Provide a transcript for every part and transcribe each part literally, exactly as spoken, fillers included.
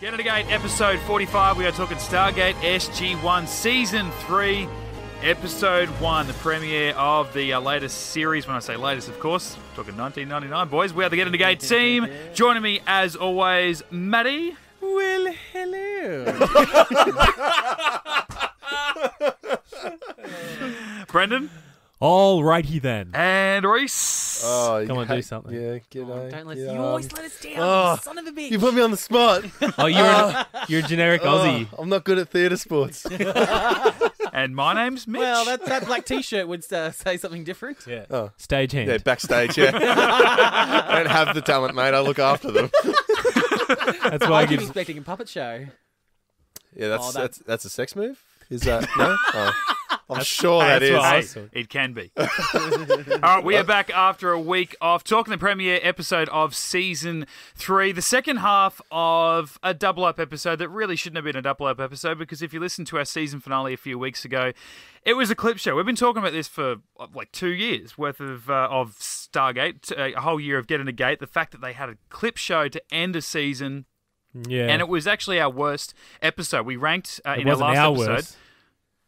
Get Into Gate, episode forty-five. We are talking Stargate S G one, season three, episode one, the premiere of the uh, latest series. When I say latest, of course, I'm talking nineteen ninety-nine, boys. We are the Get Into Gate team. Joining me, as always, Maddie. Well, hello. Brendan. All righty then. And Reese. Oh, come on, hate, do something. Yeah, g'day. Oh, don't let you always let us down, oh, son of a bitch. You put me on the spot. Oh, you're uh, an, you're a generic uh, Aussie. I'm not good at theatre sports. And my name's Mitch. Well, that, that black T-shirt would uh, say something different. Yeah. Oh. Stagehand. Yeah, backstage. Yeah. I don't have the talent, mate. I look after them. That's why I, I keep expecting a puppet show. Yeah, that's oh, that... that's that's a sex move. Is that no? Oh. I'm that's, sure that is. Awesome. It can be. All right, we are back after a week off talking the premiere episode of season three, the second half of a double up episode that really shouldn't have been a double up episode, because if you listen to our season finale a few weeks ago, it was a clip show. We've been talking about this for like two years worth of uh, of Stargate, a whole year of Get Into Gate. The fact that they had a clip show to end a season, yeah, and it was actually our worst episode. We ranked uh, in our last our episode. Worst.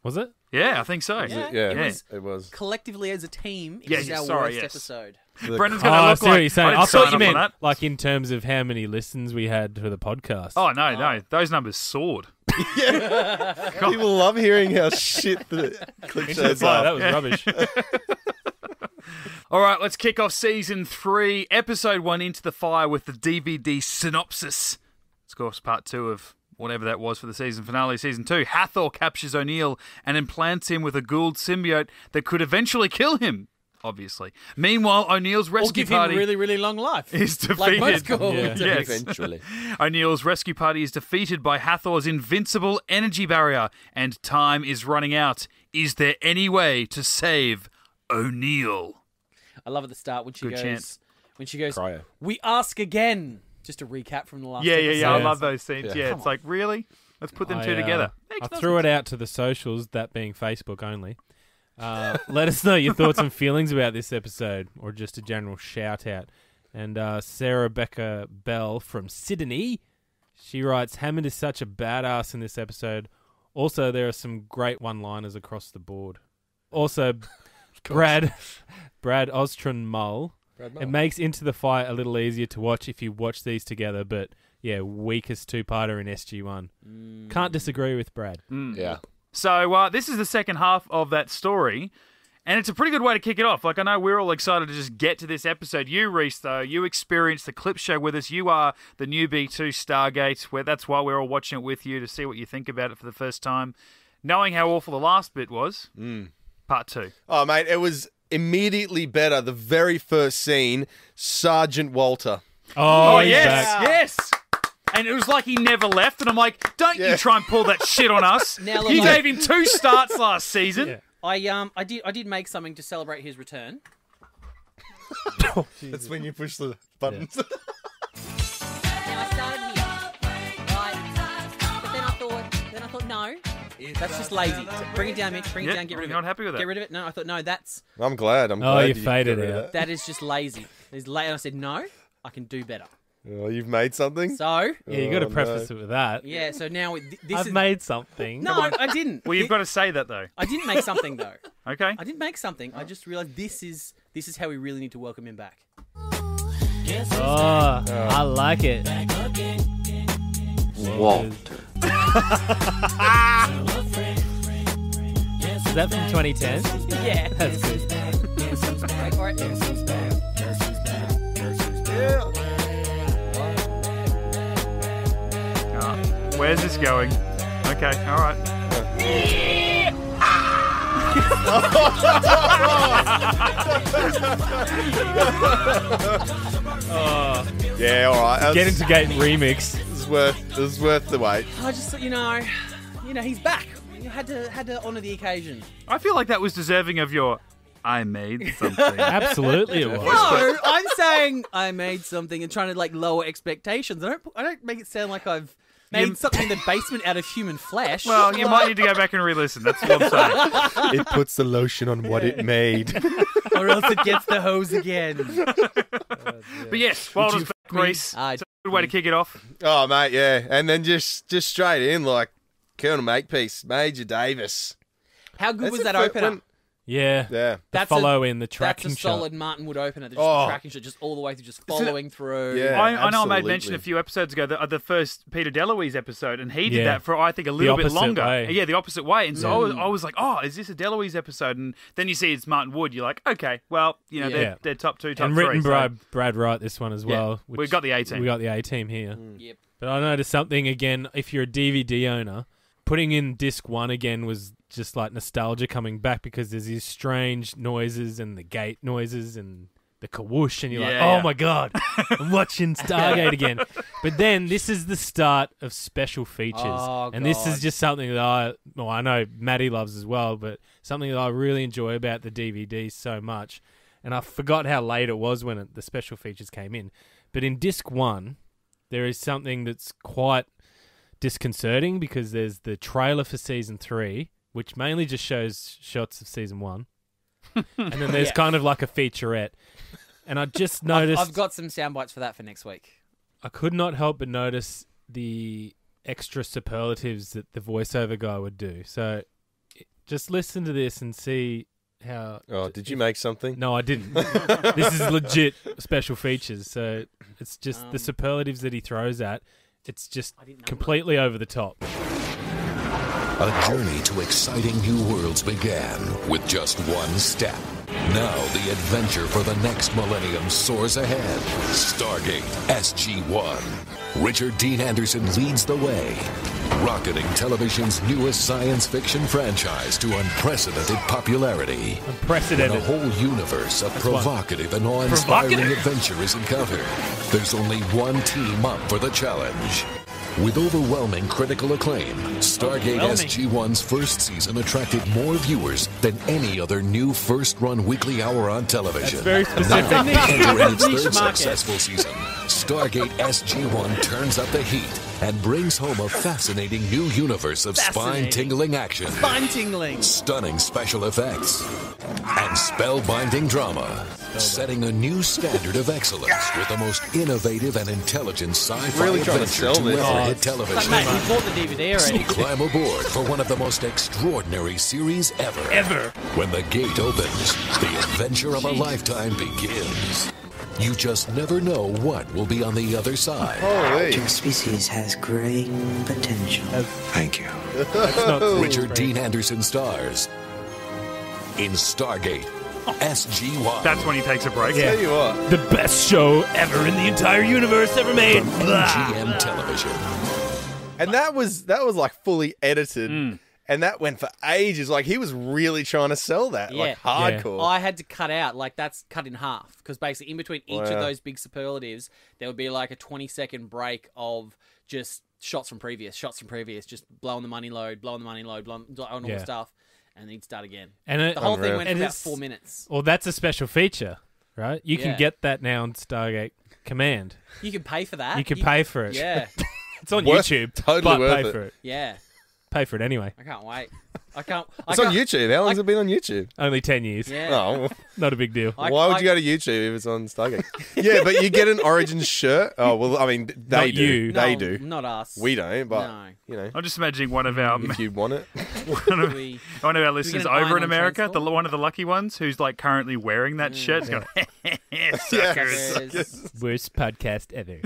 Was it? Yeah, I think so. Yeah, yeah, it, yeah. Was, it was. Collectively as a team, it yeah, was yeah, our sorry, worst yes. episode. Brendan's going to oh, look like... Saying, I, I thought you meant like in terms of how many listens we had for the podcast. Oh, no, oh. no. Those numbers soared. Yeah. People love hearing how shit the clip shows are. That was yeah. rubbish. All right, let's kick off season three, episode one, Into the Fire, with the D V D synopsis. It's, of course, part two of... whatever that was for the season finale, season two. Hathor captures O'Neill and implants him with a Goa'uld symbiote that could eventually kill him, obviously. Meanwhile, O'Neill's rescue party... Or give him really, really long life. ...is defeated... Like most Goa'uld. Yeah. Yes. Eventually. O'Neill's rescue party is defeated by Hathor's invincible energy barrier, and time is running out. Is there any way to save O'Neill? I love at the start when she Good goes... Chant. When she goes, Cryo. We ask again... Just a recap from the last yeah, episode. Yeah, yeah, I love those scenes. Yeah, yeah it's on. Like, really? Let's put them I, two together. Uh, I threw it out to the socials, that being Facebook only. Uh, let us know your thoughts and feelings about this episode, or just a general shout-out. And uh, Sarah Becca Bell from Sydney, she writes, Hammond is such a badass in this episode. Also, there are some great one-liners across the board. Also, Brad, Brad Ostron-Mull. It makes Into the Fire a little easier to watch if you watch these together, but yeah, weakest two-parter in S G one. Mm. Can't disagree with Brad. Mm. Yeah. So uh, this is the second half of that story, and it's a pretty good way to kick it off. Like, I know we're all excited to just get to this episode. You, Reese, though, you experienced the clip show with us. You are the newbie to Stargate, where that's why we're all watching it with you, to see what you think about it for the first time, knowing how awful the last bit was. Mm. Part two. Oh, mate, it was... Immediately better, the very first scene, Sergeant Walter. Oh, oh yes, back. yes. And it was like he never left. And I'm like, don't yeah. you try and pull that shit on us. Now, look, you I... gave him two starts last season. Yeah. I um, I did, I did make something to celebrate his return. Oh, that's when you push the buttons. Yeah. Now I started here, right? But then I thought, then I thought, no. That's just lazy. Bring it down, Mitch. Bring yep, it down. Get rid of it. Not happy with that. Get rid of it. No, I thought no. That's. I'm glad. I'm oh, glad you, you faded it out. That is just lazy. It's la and I said no. I can do better. Oh, you've made something. So yeah, you got to oh, preface no. it with that. Yeah. So now it, this I've is... made something. No, I didn't. Well, you've got to say that though. I didn't make something though. Okay. I didn't make something. I just realized this is this is how we really need to welcome him back. Oh, oh. I like it. Walter. Is that from twenty ten? Yeah. That's good. Wait for it. Oh, where's this going? Okay, alright. Oh. Yeah, alright. Get Into Gate remix. Worth, it was worth the wait. I just thought, you know, you know, he's back. You had to had to honour the occasion. I feel like that was deserving of your I made something. Absolutely it was. No, I'm saying I made something and trying to like lower expectations. I don't I don't make it sound like I've made you... something in the basement out of human flesh. Well, you might need to go back and re-listen. That's what I'm saying. It puts the lotion on what it made. Or else it gets the hose again. Oh, but yes, Walter's back Greece. Uh, it's a good way to kick it off. Oh, mate, yeah. And then just, just straight in, like, Colonel Makepeace, Major Davis. How good that's was that opener? When... Yeah. Yeah. That's the follow a, in, the tracking shot. That's a shot. Solid Martin Wood opener, just oh. the tracking shot, just all the way through, just following it, through. Yeah, I, I know I made mention a few episodes ago, the, the first Peter DeLuise episode, and he did yeah. that for, I think, a little bit longer. Way. Yeah, the opposite way. And so yeah. I, was, I was like, oh, is this a DeLuise episode? And then you see it's Martin Wood, you're like, okay, well, you know, yeah. they're, they're top two, top and three. And written by so. Brad Wright, this one as well. Yeah. We've got the A-team. We've got the A-team here. Mm. Yep. But I noticed something, again, if you're a D V D owner, putting in disc one again was... just like nostalgia coming back because there's these strange noises and the gate noises and the kawoosh and you're yeah. like, oh my God, I'm watching Stargate again. But then this is the start of special features. Oh, and God. This is just something that I, well, I know Maddie loves as well, but something that I really enjoy about the D V D so much. And I forgot how late it was when it, the special features came in. But in disc one, there is something that's quite disconcerting because there's the trailer for season three, which mainly just shows shots of season one. And then there's yeah. kind of like a featurette. And I just noticed... I've, I've got some sound bites for that for next week. I could not help but notice the extra superlatives that the voiceover guy would do. So just listen to this and see how... Oh, did you make something? No, I didn't. This is legit special features. So it's just um, the superlatives that he throws at. It's just completely that. Over the top. A journey to exciting new worlds began with just one step. Now the adventure for the next millennium soars ahead. Stargate S G one. Richard Dean Anderson leads the way, rocketing television's newest science fiction franchise to unprecedented popularity. Unprecedented. When a whole universe of That's provocative one. And awe-inspiring provocative? Adventure is encountered. There's only one team up for the challenge. With overwhelming critical acclaim, Stargate S G one's first season attracted more viewers than any other new first-run weekly hour on television. That's very specific. Now, entering its third successful season, Stargate S G one turns up the heat and brings home a fascinating new universe of spine-tingling action. Spine-tingling. Stunning special effects. And spellbinding drama. Setting a new standard of excellence with the most innovative and intelligent sci-fi really adventure to ever hit television. Like, mate, you bought the D V D already. So climb aboard for one of the most extraordinary series ever. Ever. When the gate opens, the adventure of a lifetime begins. You just never know what will be on the other side. Holy. Your species has great potential. Uh, Thank you. Richard Dean Anderson stars in Stargate S G one. That's when he takes a break. Yeah. There you are. The best show ever in the entire universe ever made. From M G M Television. And that was that was like fully edited. Mm. And that went for ages. Like, he was really trying to sell that, yeah. like, hardcore. Yeah. I had to cut out, like, that's cut in half. Because basically, in between each wow. of those big superlatives, there would be, like, a twenty-second break of just shots from previous, shots from previous, just blowing the money load, blowing the money load, blowing all yeah. the stuff, and then he'd start again. And it, the whole unreal. Thing went and for about four minutes. Well, that's a special feature, right? You yeah. can get that now in Stargate Command. You can pay for that. You can you pay can, for it. Yeah. It's on worth, YouTube, totally but worth pay it. For it. Yeah. Pay for it anyway. I can't wait. I can't. I it's can't, on YouTube. How long's I, it been on YouTube? Only ten years. Yeah. Oh, well, not a big deal. I, Why would I, you go to YouTube if it's on Stargate? Yeah, but you get an Origins shirt. Oh well, I mean they not do. You. They no, do. Not us. We don't. But no. you know, I'm just imagining one of our. If you want it, one of, we, one of our listeners over in America, the one of the lucky ones who's like currently wearing that mm. shirt, yeah. going, yeah, suckers. Suckers. Worst podcast ever.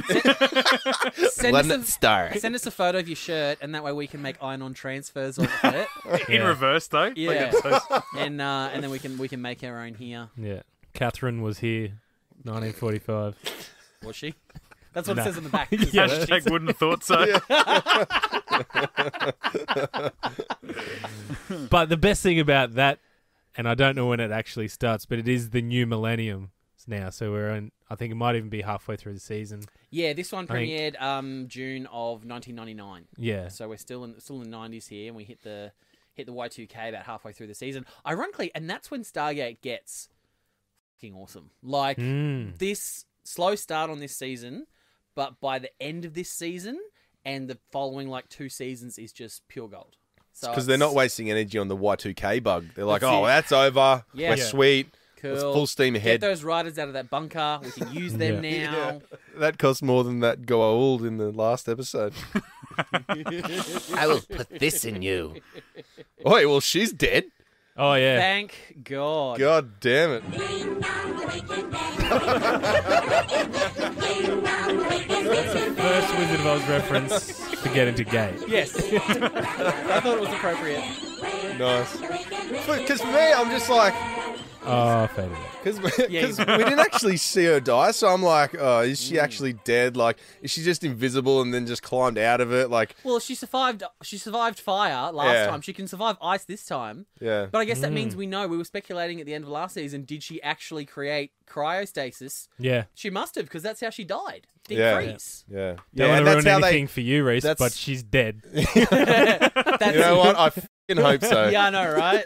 send, send, us a, star. send us a photo of your shirt, and that way we can make iron-on transfers off of it. In yeah. reverse though, yeah, like and uh, and then we can we can make our own here. Yeah, Catherine was here, nineteen forty-five. Was she? That's what no. it says in the back. Yeah, hashtag wouldn't have thought so. But the best thing about that, and I don't know when it actually starts, but it is the new millennium now. So we're in. I think it might even be halfway through the season. Yeah, this one premiered think... um, June of nineteen ninety-nine. Yeah, so we're still in still in the nineties here, and we hit the. Hit the Y two K about halfway through the season. Ironically, and that's when Stargate gets fucking awesome. Like, mm. this slow start on this season, but by the end of this season and the following, like, two seasons is just pure gold. Because so they're not wasting energy on the Y two K bug. They're like, that's oh, it. That's over. Yeah. We're yeah. sweet. Cool. It's full steam ahead. Get those riders out of that bunker. We can use them yeah. now. Yeah. That cost more than that Goa'uld in the last episode. I will put this in you. Oh, well, she's dead. Oh, yeah. Thank God. God damn it. That's the first Wizard of Oz reference to Get Into Gate. Yes. I thought it was appropriate. Nice. Because for me, I'm just like... Oh, fair enough. Because yeah, we didn't actually see her die, so I'm like, oh, is she mm. actually dead? Like, is she just invisible and then just climbed out of it? Like, well, she survived. She survived fire last yeah. time. She can survive ice this time. Yeah. But I guess that mm. means we know. We were speculating at the end of last season. Did she actually create cryostasis? Yeah. She must have, because that's how she died. Deep yeah. freeze. Yeah. yeah. Don't yeah, want to ruin anything they... for you, Reese, that's... but she's dead. That's... You know what? I fucking hope so. Yeah, I know, right?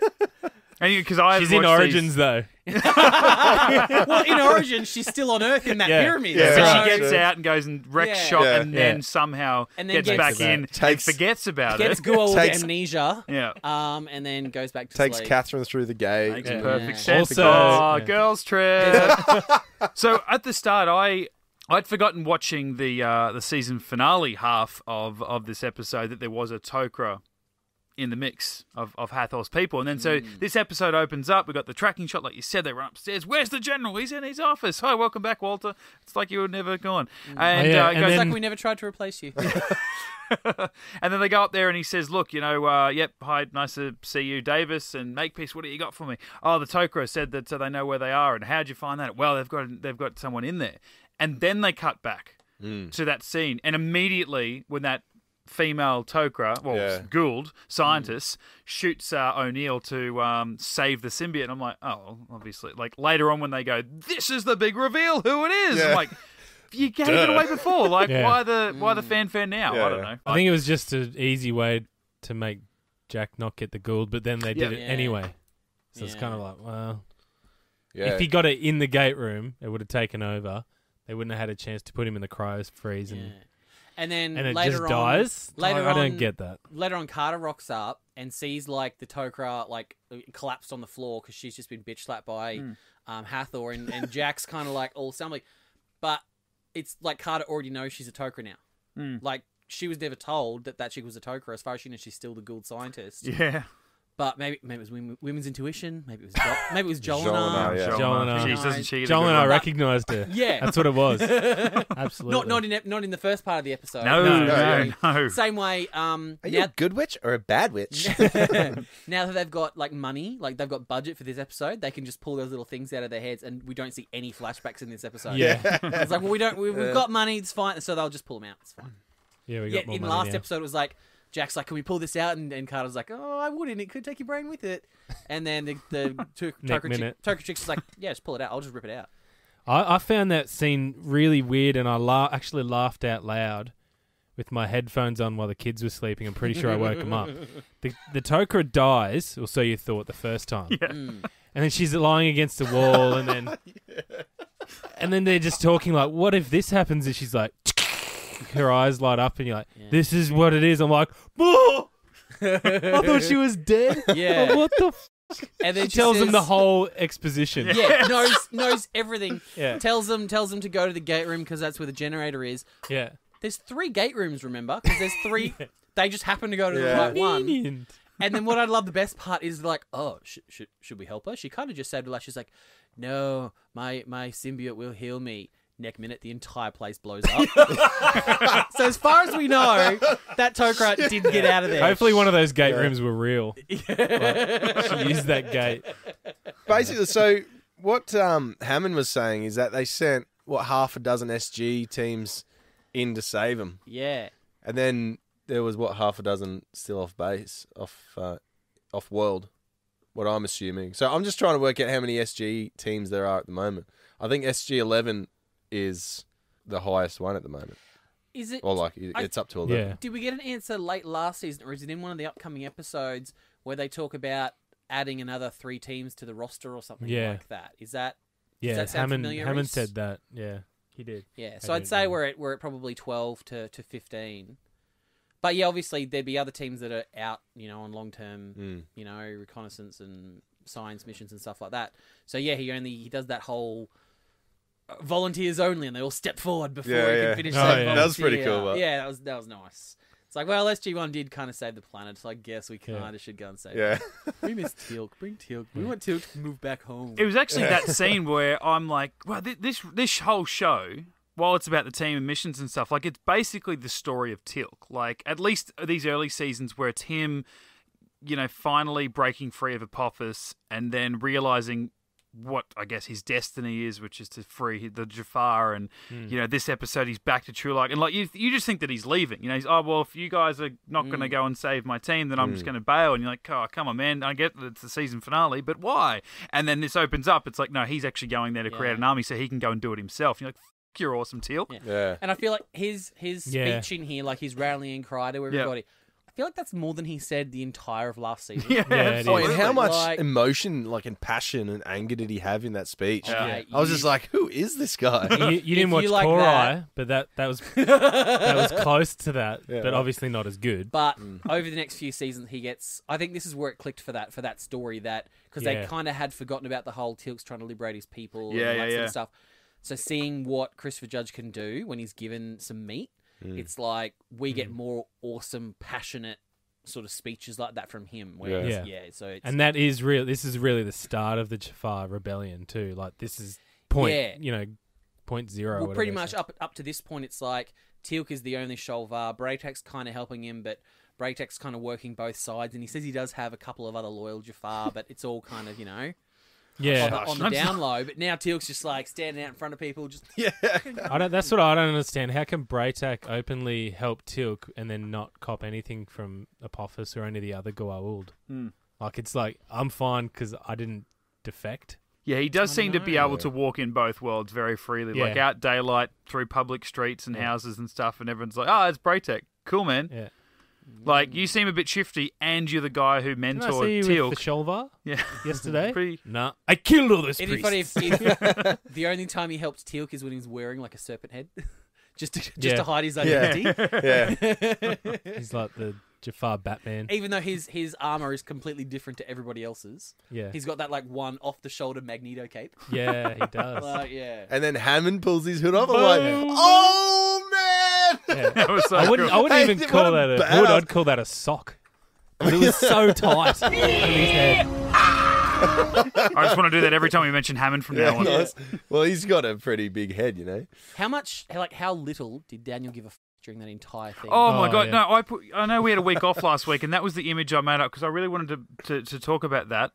Because I she's in Origins these... though. Well, in Origins, she's still on Earth in that yeah. pyramid. Yeah, so right. she gets out and goes and wrecks yeah. shop, yeah. and then yeah. somehow and then gets, gets back in, takes, and forgets about gets it. Gets Goa'uld takes, amnesia. Yeah. Um, and then goes back to takes sleep. Catherine through the gate. Makes yeah. perfect yeah. sense. Also, oh, yeah. girls trip. So at the start, I. I'd forgotten watching the uh, the season finale half of, of this episode that there was a Tok'ra in the mix of, of Hathor's people. And then so mm. this episode opens up. We've got the tracking shot. Like you said, they run upstairs. Where's the general? He's in his office. Hi, welcome back, Walter. It's like you were never gone. And, oh, yeah. uh, and goes, then... It's like we never tried to replace you. And then they go up there and he says, look, you know, uh, yep, hi, nice to see you, Davis, and Makepeace, what do you got for me? Oh, the Tok'ra said that so they know where they are. And how'd you find that? Well, they've got they've got someone in there. And then they cut back mm. to that scene. And immediately when that female Tok'ra, well, yeah. Goa'uld, scientist, mm. shoots uh, O'Neill to um, save the symbiote. And I'm like, oh, obviously. Like, later on when they go, this is the big reveal who it is. Yeah. I'm like, you gave Duh. it away before. Like, yeah. why the why the fanfare now? Yeah. I don't know. I think it was just an easy way to make Jack not get the Goa'uld, but then they did yeah. it yeah. anyway. So yeah. it's kind of like, well, yeah. if he got it in the gate room, it would have taken over. They wouldn't have had a chance to put him in the cryo freeze and... Yeah. And then and it later just on, dies? Later I, I don't on, get that. Later on, Carter rocks up and sees like the Tok'ra like collapsed on the floor because she's just been bitch slapped by mm. um, Hathor, and, and Jack's kind of like all stumbling. But it's like Carter already knows she's a Tok'ra now. Mm. Like she was never told that that chick was a Tok'ra. As far as she knows, she's still the Goa'uld scientist. Yeah. But maybe maybe it was women's intuition. Maybe it was jo maybe it was Jolinar. Jolinar, yeah. Jolinar. Jolinar recognised her. Yeah, that's what it was. Absolutely. Not not in not in the first part of the episode. No, no, no. no. Same way. Um, Are you a good witch or a bad witch? Now that they've got like money, like they've got budget for this episode, they can just pull those little things out of their heads, and we don't see any flashbacks in this episode. Yeah, it's like well, we don't. We, we've got money. It's fine. So they'll just pull them out. It's fine. Yeah, we got yeah, more in money last now. episode. It was like. Jack's like, can we pull this out? And, and Carter's like, oh, I wouldn't. It could take your brain with it. And then the, the Tok'ra chick's like, yeah, just pull it out. I'll just rip it out. I, I found that scene really weird, and I la actually laughed out loud with my headphones on while the kids were sleeping. I'm pretty sure I woke them up. The, the Tok'ra dies, or so you thought the first time. Yeah. Mm. And then she's lying against the wall, and then yeah. and then they're just talking like, what if this happens? And she's like... Her eyes light up and you're like, yeah. this is what it is. I'm like, oh! I thought she was dead. Yeah. Like, what the f And then she, she tells says, them the whole exposition. Yeah, yes. knows, knows everything. Yeah. Tells them tells them to go to the gate room because that's where the generator is. Yeah. There's three gate rooms, remember? Because there's three. Yeah. They just happen to go to yeah. the right one. And then what I love the best part is like, oh, sh sh should we help her? She kind of just said, like, she's like, no, my, my symbiote will heal me. Neck minute, the entire place blows up. So as far as we know, that Tok'ra did get out of there. Hopefully one of those gate yeah. rooms were real. Yeah. Like, she used that gate. Basically, so what um, Hammond was saying is that they sent, what, half a dozen S G teams in to save them. Yeah. And then there was, what, half a dozen still off base, off, uh, off world, what I'm assuming. So I'm just trying to work out how many S G teams there are at the moment. I think S G eleven... is the highest one at the moment. Is it? Or like, it's I, up to eleven. Yeah. Did we get an answer late last season, or is it in one of the upcoming episodes where they talk about adding another three teams to the roster or something yeah. like that? Is that? Yeah, does that sound Hammond, familiar? Hammond said that. Yeah, he did. Yeah, so I I'd say know. we're at we're at probably twelve to to fifteen. But yeah, obviously there'd be other teams that are out, you know, on long term, mm. you know, reconnaissance and science missions and stuff like that. So yeah, he only he does that whole volunteers only, and they all step forward before yeah, he yeah. can finish. Oh, yeah. That was pretty cool. But... yeah, that was that was nice. It's like, well, S G one did kind of save the planet, so I guess we kind yeah. of should go and save yeah. it. We miss Teal'c. Bring Teal'c. We want Teal'c to move back home. It was actually yeah. that scene where I'm like, well, th this this whole show, while it's about the team and missions and stuff, like, it's basically the story of Teal'c. Like, at least these early seasons where it's him, you know, finally breaking free of Apophis and then realizing what I guess his destiny is, which is to free the Jafar, and mm. you know, this episode he's back to true life, and like you, you just think that he's leaving. You know, he's oh well, if you guys are not mm. going to go and save my team, then mm. I'm just going to bail. And you're like, oh come on, man, I get that it's the season finale, but why? And then this opens up. It's like no, he's actually going there to yeah. create an army so he can go and do it himself. And you're like, F you're awesome, Teal'c. Yeah. yeah. And I feel like his his yeah. speech in here, like his rallying cry to everybody. Yep. I feel like that's more than he said the entire of last season. Yeah, yeah oh, and how much like, emotion, like, and passion and anger did he have in that speech? Yeah, yeah. I was you, just like, who is this guy? You, you didn't watch like Tok'ra, but that that was that was close to that, yeah, but right. obviously not as good. But mm. over the next few seasons, he gets. I think this is where it clicked for that for that story that because yeah. they kind of had forgotten about the whole Teal'c's trying to liberate his people yeah, and yeah, that yeah. sort of stuff. So seeing what Christopher Judge can do when he's given some meat. Mm. It's like we get mm. more awesome, passionate sort of speeches like that from him. Whereas, yeah. yeah, so it's, and that is real. This is really the start of the Jafar rebellion too. Like this is point, yeah. you know, point zero. Well, pretty much up up to this point, it's like Teal'c is the only Sholva. Bra'tac's kind of helping him, but Bra'tac's kind of working both sides. And he says he does have a couple of other loyal Jafar, but it's all kind of you know. Yeah, on the, on the down low, but now Teal'c's just like standing out in front of people. Just yeah, I don't. That's what I don't understand. How can Bra'tac openly help Teal'c and then not cop anything from Apophis or any of the other Goa'uld? Mm. Like it's like I'm fine because I didn't defect. Yeah, he does I seem know. to be able to walk in both worlds very freely, yeah. like out daylight through public streets and yeah. houses and stuff, and everyone's like, "Oh, it's Bra'tac, cool man." Yeah. Like, you seem a bit shifty, and you're the guy who mentored Teal'c. Did I see you Teal'c. with the Sholva yeah. yesterday? Pretty... Nah, I killed all those It'd priests. Be funny if the only time he helps Teal'c is when he's wearing, like, a serpent head. just to, just yeah. to hide his identity. Yeah. yeah. He's like the Jafar Batman. Even though his, his armor is completely different to everybody else's. Yeah. He's got that, like, one off-the-shoulder Magneto cape. Yeah, he does. Like, yeah. And then Hammond pulls his hood off. I'm like, oh, man! Yeah. That was so I wouldn't, cool. I wouldn't hey, even call that a hood. I'd call that a sock. But it was so tight on his head. I just want to do that every time we mention Hammond from yeah, now on. Nice. Well, he's got a pretty big head, you know. How much, like, how little did Daniel give a f during that entire thing? Oh, oh my God. Yeah. No, I put. I know we had a week off last week, and that was the image I made up because I really wanted to, to, to talk about that.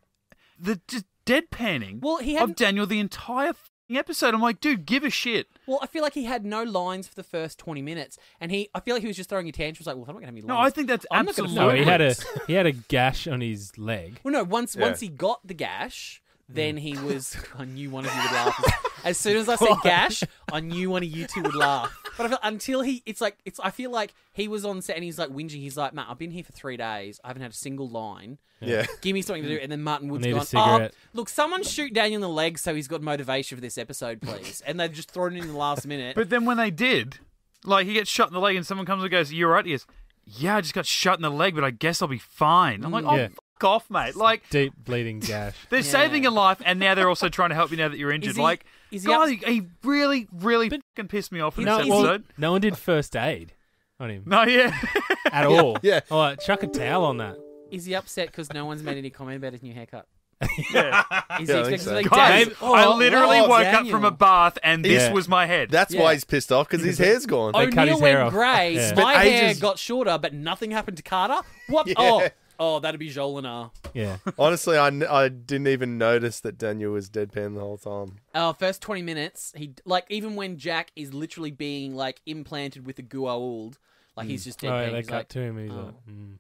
The just deadpanning well, he of Daniel the entire f episode. I'm like, dude, give a shit. Well, I feel like he had no lines for the first twenty minutes, and he—I feel like he was just throwing a tantrum. Like, well, I'm not going to have any lines. No, I think that's I'm absolutely. No, he had a—he had a gash on his leg. Well, no, once yeah. once he got the gash, then mm. he was. I knew one of you would laugh. As soon as I said gash, I knew one of you two would laugh. But I feel, until he—it's like it's—I feel like he was on set and he's like whinging. He's like, Matt, I've been here for three days. I haven't had a single line. Yeah. Give me something to do. And then Martin Wood's gone, oh, look, someone shoot Daniel in the leg so he's got motivation for this episode, please. And they've just thrown it in the last minute. But then when they did, like, he gets shot in the leg and someone comes and goes, you're right. He goes, yeah, I just got shot in the leg, but I guess I'll be fine. I'm like, yeah. oh, fuck off, mate. Like, deep bleeding gash. They're yeah. saving your life, and now they're also trying to help you now that you're injured. Is he, like, is he, God, he, he really, really fucking pissed me off in this episode. No one did first aid on him. No, yeah. At all. Yeah. All right, chuck a towel on that. Is he upset because no one's made any comment about his new haircut? yeah. Is he expecting so. like, Guys, oh, I literally oh, woke Daniel. up from a bath and this yeah. was my head. That's yeah. why he's pissed off, because his hair's gone. O'Neill went grey. Yeah. My ages... hair got shorter, but nothing happened to Carter. What? Yeah. Oh, oh, that'd be Jolinar. Yeah. Honestly, I, n I didn't even notice that Daniel was deadpan the whole time. Oh, uh, first twenty minutes, he like even when Jack is literally being like implanted with the Goa'uld, like mm. he's just deadpan. Oh, they he's cut like, to him. He's oh. like. Mm.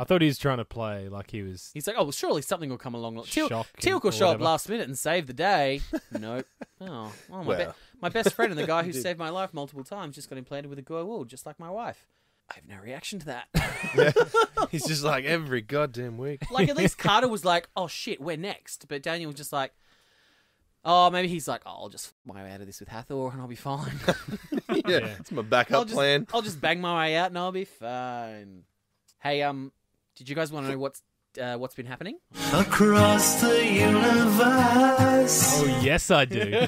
I thought he was trying to play like he was... He's like, oh, well, surely something will come along. Teal'c will show up last minute and save the day. Nope. Oh, oh my, well. be my best friend and the guy who saved my life multiple times just got implanted with a Goa'uld, just like my wife. I have no reaction to that. yeah. He's just like, every goddamn week. Like, at least Carter was like, oh, shit, we're next. But Daniel was just like, oh, maybe he's like, oh, I'll just f my way out of this with Hathor and I'll be fine. yeah, yeah, it's my backup I'll just, plan. I'll just bang my way out and I'll be fine. Hey, um... did you guys want to know what's uh, what's been happening? Across the universe. Oh, yes, I do.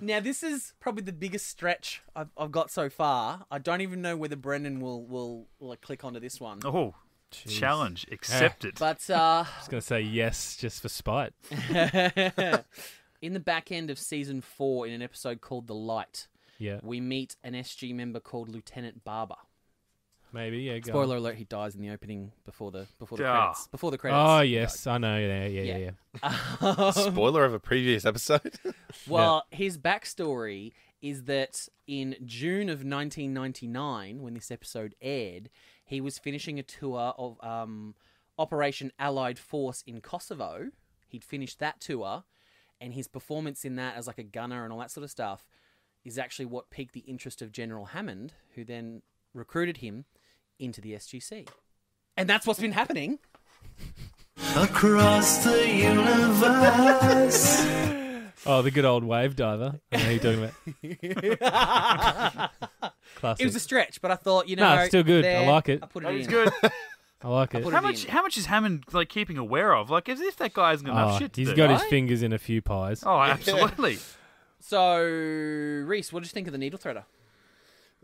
Now, this is probably the biggest stretch I've, I've got so far. I don't even know whether Brendan will, will, will click onto this one. Oh, jeez. Challenge accepted. Yeah. But, uh, I was going to say yes just for spite. In the back end of season four, in an episode called The Light, yeah, we meet an S G member called Lieutenant Barber. Maybe, yeah. Go Spoiler on. alert: he dies in the opening before the before the oh. credits. Before the credits. Oh yes, I know. Yeah, yeah, yeah. yeah. Um, Spoiler of a previous episode. Well, yeah. His backstory is that in June of nineteen ninety-nine, when this episode aired, he was finishing a tour of um, Operation Allied Force in Kosovo. He'd finished that tour, and his performance in that as like a gunner and all that sort of stuff is actually what piqued the interest of General Hammond, who then recruited him into the S G C. And that's what's been happening. Across the universe. Oh, the good old wave diver. I know you're talking about. Classic. It was a stretch, but I thought, you know... No, it's still good. There, I like it. I put it that in. It's good. I like it. I how it much in. How much is Hammond like keeping aware of? Like, as if that guy isn't enough oh, shit to He's do, got right? his fingers in a few pies. Oh, absolutely. So, Reese, what did you think of the needle threader?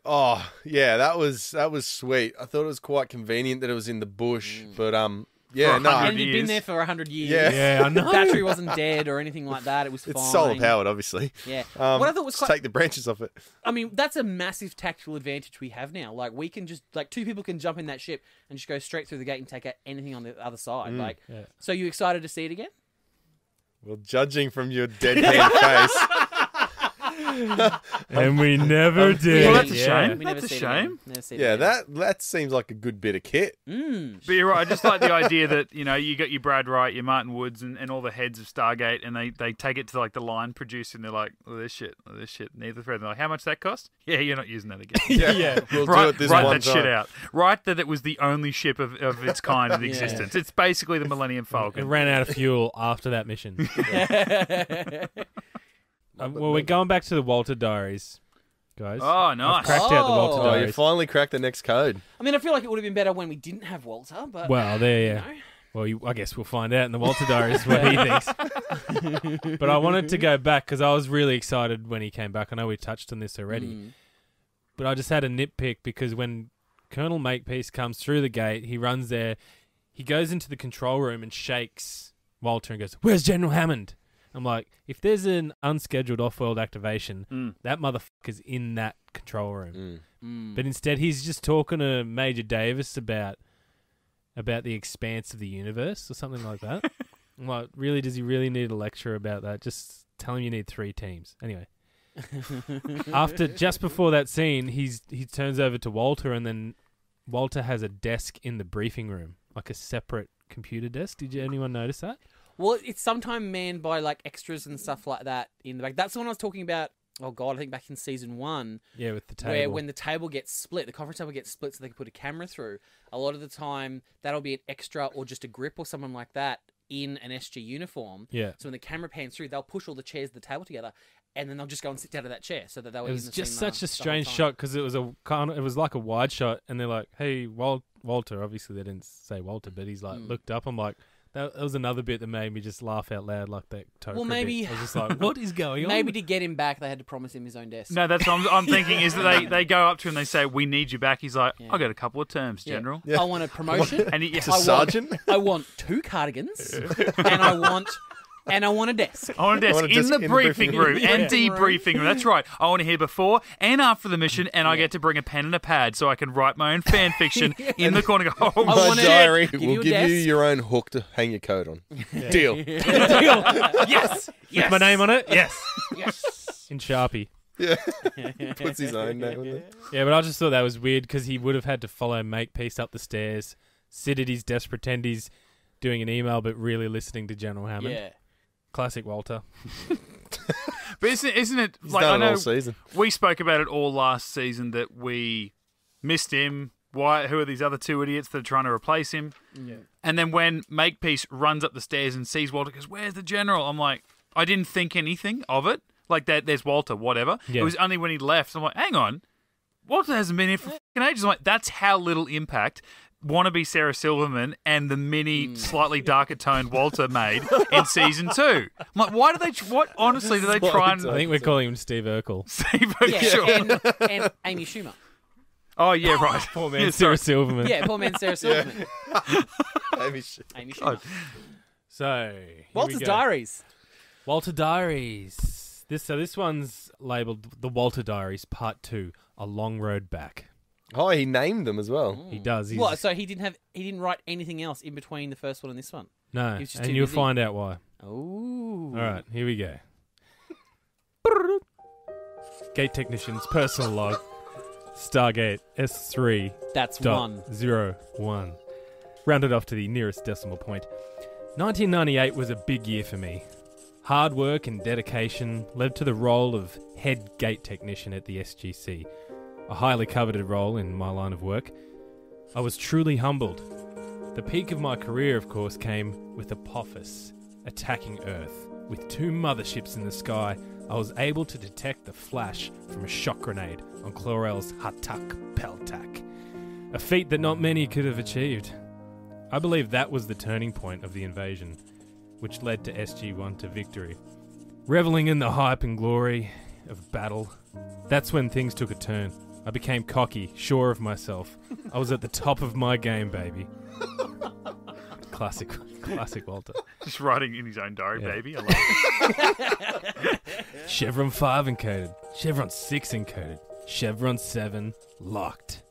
Oh yeah, that was that was sweet. I thought it was quite convenient that it was in the bush, mm. but um, yeah, no, and you'd been there for a hundred years. Yeah, yeah I know. The battery wasn't dead or anything like that. It was fine. It's solar powered, obviously. Yeah. Um, what I thought was quite... take the branches off it. I mean, that's a massive tactical advantage we have now. Like we can just like two people can jump in that ship and just go straight through the gate and take out anything on the other side. Mm. Like, yeah. So you excited to see it again? Well, judging from your deadpan face. And we never did. Well, that's a shame. Yeah. We that's a shame. Yeah, that that seems like a good bit of kit. Mm. But you're right. I just like the idea that, you know, you got your Brad Wright, your Martin Woods, and, and all the heads of Stargate, and they, they take it to, like, the line producer, and they're like, oh, this shit, oh, this shit. Neither thread. They're like, how much that cost? Yeah, you're not using that again. yeah. yeah. We'll right, do it this write one that time. shit out. Write that it was the only ship of, of its kind in yeah. existence. It's basically the Millennium Falcon. It ran out of fuel after that mission. Um, well, we're going back to the Walter Diaries, guys. Oh, nice. I've cracked oh. out the Walter Diaries. Oh, you finally cracked the next code. I mean, I feel like it would have been better when we didn't have Walter, but... Well, there you know. Well, you, I guess we'll find out in the Walter Diaries what he thinks. But I wanted to go back because I was really excited when he came back. I know we touched on this already. Mm. But I just had a nitpick because when Colonel Makepeace comes through the gate, he runs there, he goes into the control room and shakes Walter and goes, where's General Hammond? I'm like, if there's an unscheduled off-world activation, mm. that motherfucker's in that control room. Mm. Mm. But instead, he's just talking to Major Davis about about the expanse of the universe or something like that. I'm like, really, does he really need a lecture about that? Just tell him you need three teams. Anyway. After, just before that scene, he's he turns over to Walter, and then Walter has a desk in the briefing room, like a separate computer desk. Did you, anyone notice that? Well, it's sometimes manned by, like, extras and stuff like that in the back. That's the one I was talking about, oh, God, I think back in season one. Yeah, with the table. Where when the table gets split, the conference table gets split so they can put a camera through. A lot of the time, that'll be an extra or just a grip or someone like that in an S G uniform. Yeah. So when the camera pans through, they'll push all the chairs to the table together, and then they'll just go and sit down to that chair so that they were in the same. It was just such a strange shot because it was a it was like a wide shot, and they're like, hey, Wal Walter. Obviously, they didn't say Walter, but he's, like, mm. looked up. I'm like... That was another bit that made me just laugh out loud, like that. Tok'ra well, maybe bit. I was just like, "What is going on?" Maybe to get him back, they had to promise him his own desk. No, that's what I'm, I'm thinking. Is that they, they go up to him, and they say, "We need you back." He's like, yeah. "I got a couple of terms, yeah. General. Yeah. I want a promotion, and he, yeah. to I sergeant. Want, I want two cardigans, and I want." And I want a desk. I want a desk, want a desk in, the, in briefing the briefing room, room. and yeah. debriefing room. That's right. I want to hear before and after the mission, and yeah. I get to bring a pen and a pad so I can write my own fan fiction yeah. in the corner. Oh, I my want diary will give, give you your own hook to hang your coat on. Yeah. Deal. Deal. Yes. Yes. With my name on it. Yes. Yes. In Sharpie. Yeah. Puts his own name on it. Yeah, but I just thought that was weird because he would have had to follow Makepeace up the stairs, sit at his desk, pretend he's doing an email, but really listening to General Hammond. Yeah. Classic Walter. But isn't, isn't it... He's like done I know it all season. We spoke about it all last season that we missed him. Why? Who are these other two idiots that are trying to replace him? Yeah. And then when Makepeace runs up the stairs and sees Walter, goes, where's the general? I'm like, I didn't think anything of it. Like, that, there's Walter, whatever. Yeah. It was only when he left. So I'm like, hang on. Walter hasn't been here for fucking ages. I'm like, that's how little impact wannabe Sarah Silverman and the mini, mm. slightly darker toned Walter made in season two. I'm like, why do they? What honestly do they try and? I think we're calling him Steve Urkel. Steve Urkel, yeah, and, and Amy Schumer. Oh yeah, right. Poor man, Sarah Silverman. Yeah, poor man, Sarah Silverman. Yeah. Amy Schumer. Amy Schumer. So Walter's Diaries. Walter Diaries. This so this one's labelled The Walter Diaries Part Two: A Long Road Back. Oh, he named them as well. Mm. He does. He's... Well, so he didn't have he didn't write anything else in between the first one and this one. No, and you'll busy. find out why. Oh. All right, here we go. Gate technician's personal log. Stargate S three. That's one zero one. Rounded off to the nearest decimal point. nineteen ninety-eight was a big year for me. Hard work and dedication led to the role of head gate technician at the S G C. A highly coveted role in my line of work. I was truly humbled. The peak of my career, of course, came with Apophis attacking Earth. With two motherships in the sky, I was able to detect the flash from a shock grenade on Chlorel's Ha'tak Pel'tak, a feat that not many could have achieved. I believe that was the turning point of the invasion, which led to S G one to victory. Reveling in the hype and glory of battle, that's when things took a turn. I became cocky, sure of myself. I was at the top of my game, baby. Classic, classic Walter. Just writing in his own diary, yeah. baby. I love it. Chevron five encoded. Chevron six encoded. Chevron seven locked.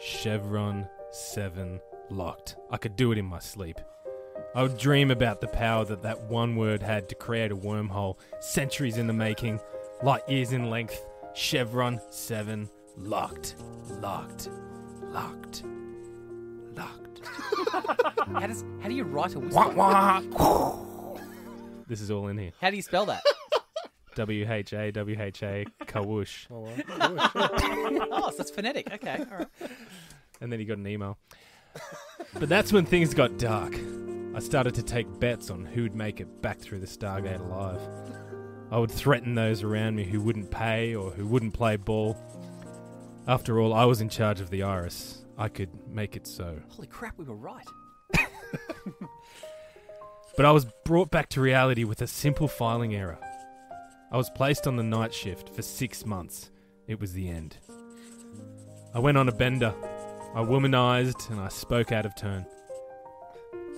Chevron seven locked. I could do it in my sleep. I would dream about the power that that one word had to create a wormhole. Centuries in the making. Light years in length. Chevron seven locked, locked, locked, locked. How does how do you write a whistle? Wah, wah. This is all in here. How do you spell that? W H A W H A Kawoosh. Oh, well, Kawoosh. Oh, so that's phonetic. Okay, all right. And then he got an email. But that's when things got dark. I started to take bets on who'd make it back through the Stargate alive. I would threaten those around me who wouldn't pay or who wouldn't play ball. After all, I was in charge of the Iris. I could make it so. Holy crap, we were right. But I was brought back to reality with a simple filing error. I was placed on the night shift for six months. It was the end. I went on a bender. I womanized and I spoke out of turn.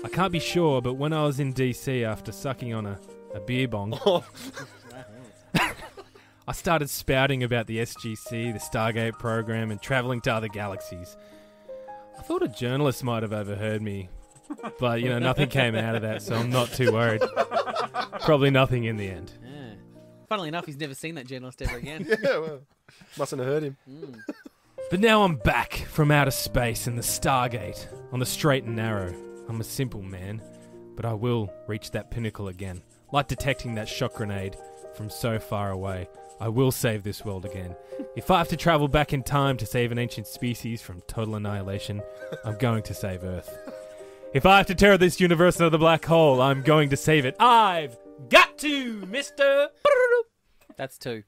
I can't be sure, but when I was in D C after sucking on a, a beer bong... Oh. I started spouting about the S G C, the Stargate program, and travelling to other galaxies. I thought a journalist might have overheard me, but, you know, nothing came out of that, so I'm not too worried. Probably nothing in the end. Yeah. Funnily enough, he's never seen that journalist ever again. Yeah, well, mustn't have heard him. Mm. But now I'm back from outer space in the Stargate, on the straight and narrow. I'm a simple man, but I will reach that pinnacle again. Like detecting that shock grenade from so far away. I will save this world again. If I have to travel back in time to save an ancient species from total annihilation, I'm going to save Earth. If I have to tear this universe out of the black hole, I'm going to save it. I've got to, mister. That's two.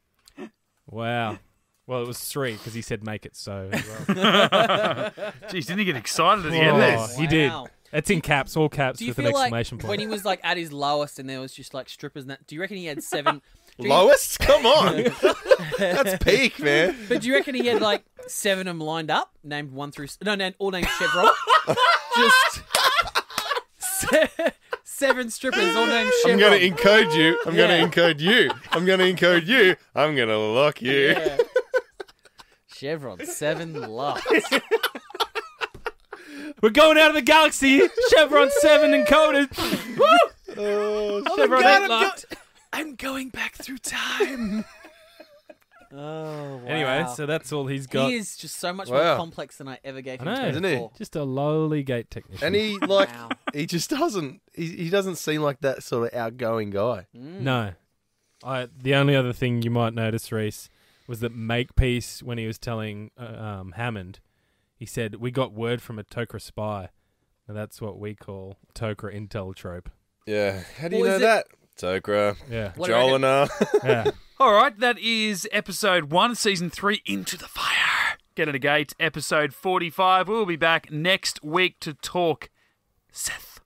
Wow. Well, it was three, because he said make it so. Jeez, didn't he get excited at the end of this? Wow. He did. It's in caps, all caps with an exclamation like point. When he was like at his lowest and there was just like strippers and that, do you reckon he had seven... Lowest? Come on. That's peak, man. But do you reckon he had like seven of them lined up, named one through... No, no, all named Chevron. Just se seven strippers, all named Chevron. I'm going to encode you. I'm yeah. going to encode you. I'm going to encode you. I'm going to lock you. Yeah. Chevron, seven locks. We're going out of the galaxy. Chevron seven encoded. Woo! Oh, Chevron God, eight locked. I'm going back through time. Oh, wow. Anyway, so that's all he's got. He is just so much wow. more complex than I ever gave him I know, isn't he? Just a lowly gate technician. And he, like, wow. he just doesn't, he, he doesn't seem like that sort of outgoing guy. Mm. No. I. The only other thing you might notice, Reese, was that Makepeace, when he was telling uh, um, Hammond, he said, we got word from a Tok'ra spy. Now, that's what we call Tok'ra intel trope. Yeah. How do you well, know that? It? Tok'ra, yeah. Jolinar. Yeah. All right, that is episode one, season three, Into the Fire. Get Into Gate, episode forty-five. We'll be back next week to talk Seth.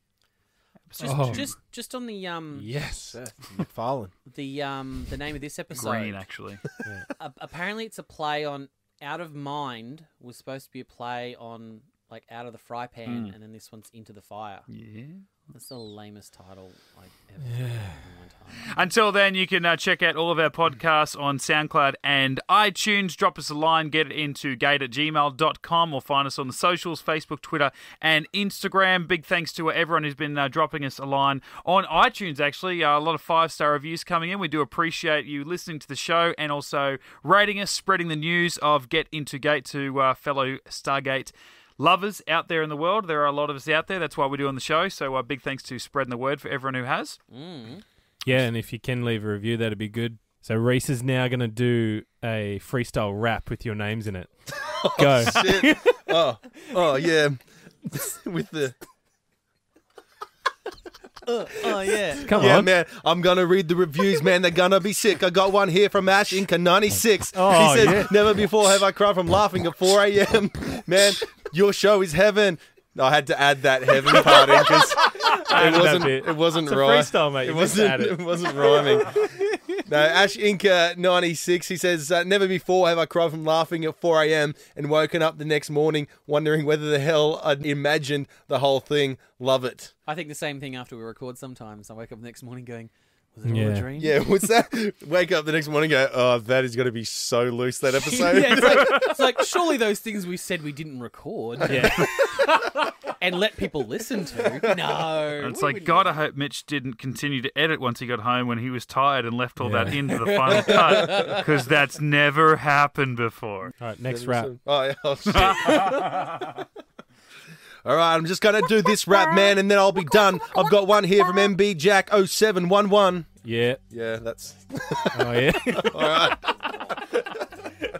Just, oh. just, just on the um. Yes, McFarlane. The um, the name of this episode. Green, actually. Yeah. Uh, apparently, it's a play on Out of Mind. Was supposed to be a play on like Out of the Fry Pan, mm. and then this one's Into the Fire. Yeah. That's the lamest title I've ever heard in my time. Until then, you can uh, check out all of our podcasts on SoundCloud and iTunes. Drop us a line, get it into gate at gmail dot com, or find us on the socials, Facebook, Twitter, and Instagram. Big thanks to everyone who's been uh, dropping us a line on iTunes, actually. Uh, a lot of five-star reviews coming in. We do appreciate you listening to the show and also rating us, spreading the news of Get Into Gate to uh, fellow Stargate lovers out there in the world. There are a lot of us out there. That's why we're doing the show. So uh, big thanks to spreading the word for everyone who has. Mm. Yeah, and if you can leave a review, that'd be good. So Reese is now going to do a freestyle rap with your names in it. Go. Oh, shit. oh, oh, yeah. with the... Uh, oh, yeah. Come yeah, on. Man. I'm going to read the reviews, man. They're going to be sick. I got one here from Ash Inca ninety-six. Oh, he says, yeah. Never before have I cried from laughing at four a m Man, your show is heaven. I had to add that heaven part in because it wasn't, it wasn't right. Freestyle, mate. It wasn't, it. it wasn't rhyming. No, Ash Inca ninety-six, he says, uh, never before have I cried from laughing at four a m and woken up the next morning wondering whether the hell I'd imagined the whole thing. Love it. I think the same thing after we record sometimes. I wake up the next morning going, was it all yeah. a dream? Yeah, what's that? Wake up the next morning and go, oh, that is going to be so loose, that episode. yeah, it's like, it's like, surely those things we said we didn't record. Yeah. And let people listen to. No. And it's like, God, I hope Mitch didn't continue to edit once he got home when he was tired and left all yeah. that into the final cut, because that's never happened before. All right, next rap. Oh, yeah. Oh, shit. All right, I'm just going to do this rap, man, and then I'll be done. I've got one here from M B Jack oh seven one one. Yeah. Yeah, that's... Oh, yeah? All right.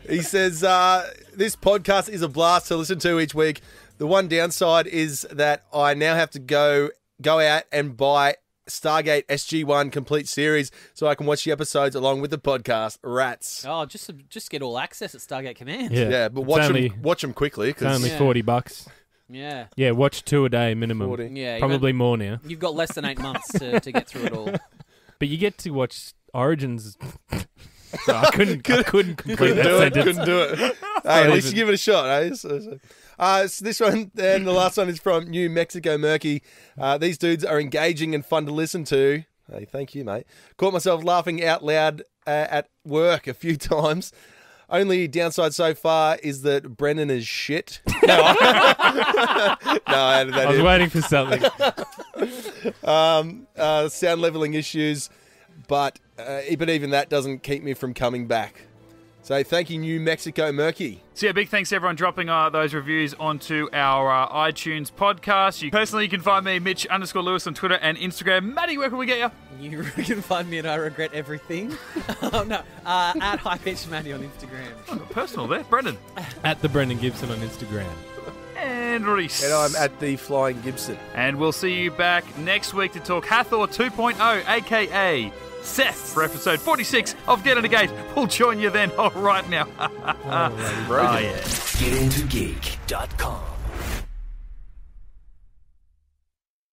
He says, uh, this podcast is a blast to listen to each week. The one downside is that I now have to go go out and buy Stargate S G one Complete Series so I can watch the episodes along with the podcast. Rats. Oh, just just get all access at Stargate Command. Yeah, yeah but watch, only, them, watch them quickly. Cause... It's only yeah. forty bucks. Yeah. Yeah, watch two a day minimum. forty. Yeah, probably got, more now. You've got less than eight months to, to get through it all. But you get to watch Origins... So I couldn't, I couldn't complete couldn't that do sentence. It, couldn't do it. Hey, at least you give it a shot. Eh? So, so. Uh, so this one and the last one is from New Mexico Murky. Uh, these dudes are engaging and fun to listen to. Hey, thank you, mate. Caught myself laughing out loud uh, at work a few times. Only downside so far is that Brennan is shit. No, I, no, I, that I was in. waiting for something. um, uh, sound leveling issues, but... Uh, but even that doesn't keep me from coming back. So thank you, New Mexico Murky. So yeah, big thanks to everyone dropping uh, those reviews onto our uh, iTunes podcast. You Personally, you can find me, Mitch underscore Lewis, on Twitter and Instagram. Maddie, where can we get you? You can find me at I Regret Everything. oh, no. Uh, at Hi Mitch Maddie on Instagram. Oh, personal there. Brendan. At the Brendan Gibson on Instagram. And Reese. And I'm at the Flying Gibson. And we'll see you back next week to talk Hathor two point oh, a k a. Seth, for episode forty-six of Get Into Gate. We'll join you then. All right now. All right, oh, yeah. Get into geek dot com.